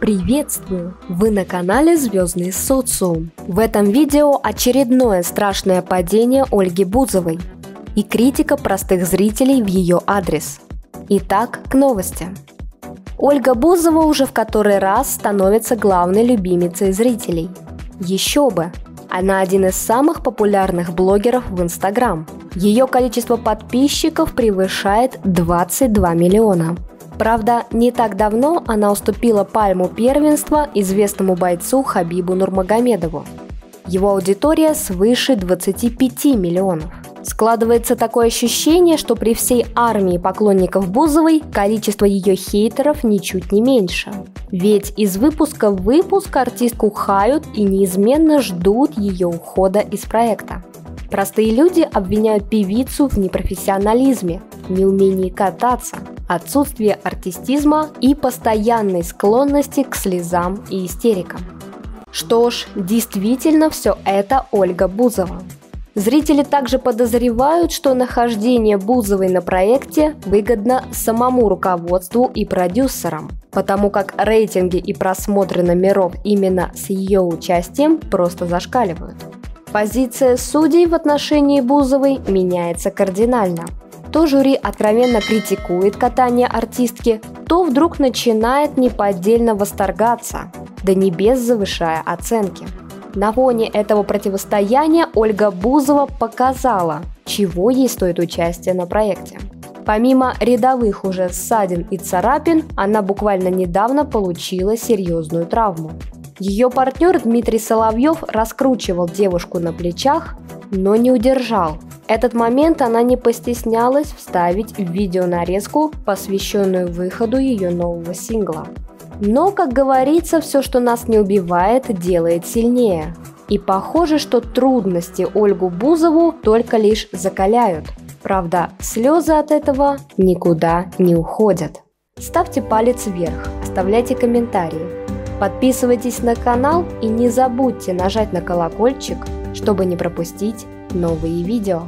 Приветствую! Вы на канале Звездный Социум. В этом видео очередное страшное падение Ольги Бузовой и критика простых зрителей в ее адрес. Итак, к новостям. Ольга Бузова уже в который раз становится главной любимицей зрителей. Еще бы! Она один из самых популярных блогеров в Инстаграм. Ее количество подписчиков превышает 22 миллиона. Правда, не так давно она уступила пальму первенства известному бойцу Хабибу Нурмагомедову. Его аудитория свыше 25 миллионов. Складывается такое ощущение, что при всей армии поклонников Бузовой количество ее хейтеров ничуть не меньше. Ведь из выпуска в выпуск артистку хают и неизменно ждут ее ухода из проекта. Простые люди обвиняют певицу в непрофессионализме, неумении кататься, отсутствии артистизма и постоянной склонности к слезам и истерикам. Что ж, действительно все это Ольга Бузова. Зрители также подозревают, что нахождение Бузовой на проекте выгодно самому руководству и продюсерам, потому как рейтинги и просмотры номеров именно с ее участием просто зашкаливают. Позиция судей в отношении Бузовой меняется кардинально. То жюри откровенно критикует катание артистки, то вдруг начинает неподдельно восторгаться, до небес завышая оценки. На фоне этого противостояния Ольга Бузова показала, чего ей стоит участие на проекте. Помимо рядовых уже ссадин и царапин, она буквально недавно получила серьезную травму. Ее партнер Дмитрий Соловьев раскручивал девушку на плечах, но не удержал. Этот момент она не постеснялась вставить в видеонарезку, посвященную выходу ее нового сингла. Но, как говорится, все, что нас не убивает, делает сильнее. И похоже, что трудности Ольгу Бузову только лишь закаляют. Правда, слезы от этого никуда не уходят. Ставьте палец вверх, оставляйте комментарии, подписывайтесь на канал и не забудьте нажать на колокольчик, чтобы не пропустить новые видео.